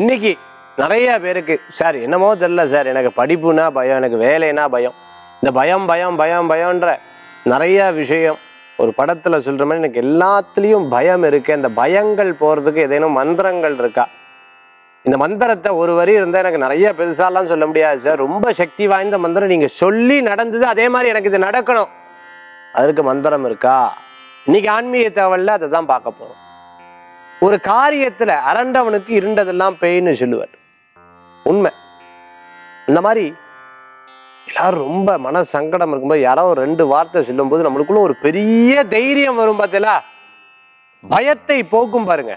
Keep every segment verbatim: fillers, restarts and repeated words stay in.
इनकी नया पे सार इनमो चल सार पड़पुना भयम वेलेना भयम भयम भयम भयम भयम नया विषय और पड़े सुल मारे भयम अयंगे मंद्रा इत मंद्रते और वरी नया मुड़ा सर रोम शक्ति वाई मंद्र नहीं मारे अद्क मंद्रम इनकी आंमी तवल अदा पाकपो और कार्य अरंडवन की पेन उन्म इतमी रोम मन संगड़म यारो रे वार्ते चलो नम्बर और धैर्य वो पाती भयते पांग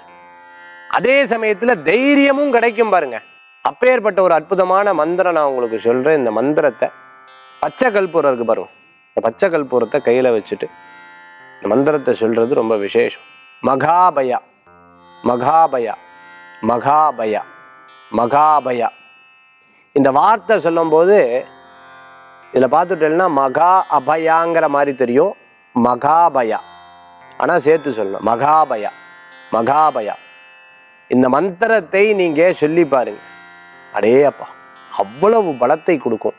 அதே சமயத்துல தைரியமும் கிடைக்கும் பாருங்க அப்பேர்ப்பட்ட ஒரு அற்புதமான மந்திர நான் உங்களுக்கு சொல்றேன் இந்த மந்திரத்தை பச்சை கல்பூரம் இருக்கு பாருங்க இந்த பச்சை கல்பூரத்தை கையில வச்சிட்டு இந்த மந்திரத்தை சொல்றது ரொம்ப விசேஷம் மகாபய மகாபய மகாபய மகாபய இந்த வார்த்தை சொல்லும்போது இத பார்த்துட்டேன்னா மகா அபயங்கற மாதிரி தெரியும் மகாபய ஆனா சேர்த்து சொல்லணும் மகாபய மகாபய இந்த மந்திரத்தை நீங்க சொல்லி பாருங்க அடேப்பா அவ்வளவு பலத்தை கொடுக்கும்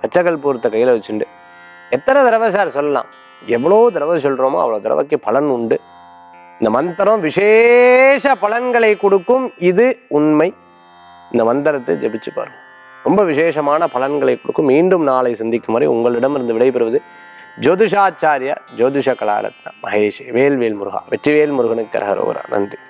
பச்சகல்பூரத்தை கையில வச்சிட்டு எத்தனை தடவை சார் சொல்லலாம் எவ்வளவு தடவை சொல்றோமோ அவ்வளவு தடவைக்கு பலன் உண்டு இந்த மந்திரம் விசேஷ பலன்களை கொடுக்கும் இது உண்மை இந்த மந்திரத்தை ஜெபிச்சு பாருங்க ரொம்ப விசேஷமான பலன்களை கொடுக்கும் மீண்டும் நாளை சந்திக்கும் வரை உங்களிடமிருந்து விடைபெறுவது ஜோதிஷாச்சாரியா ஜோதிஷ கலாரத்ன மகேஷ் வேல்வேல் முருகா வெற்றிவேல் முருகனுக்கு ஹரோரா நன்றி।